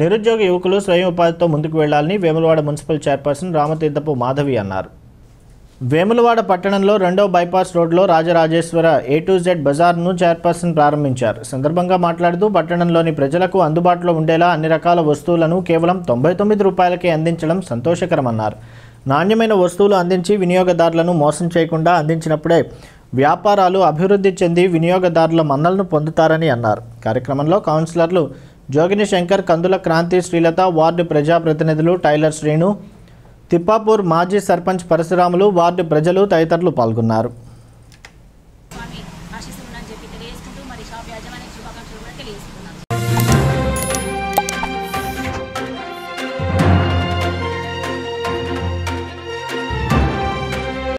నిరుద్యోగ యువకులు స్వయం ఉపాధితో ముందుకు వెళ్లాలని వేములవాడ మున్సిపల్ చైర్పర్సన్ రామతీర్థపు మాధవి అన్నారు. వేములవాడ పట్టణంలో రెండో బైపాస్ రోడ్లో రాజరాజేశ్వర A to Z బజార్ను చైర్పర్సన్ ప్రారంభించారు. సందర్భంగా మాట్లాడుతూ పట్టణంలోని ప్రజలకు అందుబాటులో ఉండేలా అన్ని రకాల వస్తువులను కేవలం 99 రూపాయలకే అందించడం సంతోషకరమన్నారు. నాణ్యమైన వస్తువులు అందించి వినియోగదారులను మోసం చేయకుండా అందించినప్పుడే వ్యాపారాలు అభివృద్ధి చెంది వినియోగదారుల మన్నలను పొందుతారని అన్నారు. కార్యక్రమంలో కౌన్సిలర్లు జోగిని శంకర్, కందుల క్రాంతి, శ్రీలత, వార్డు ప్రజాప్రతినిధులు టైలర్ శ్రీను, తిప్పాపూర్ మాజీ సర్పంచ్ పరశురాములు, వార్డు ప్రజలు తదితరులు పాల్గొన్నారు.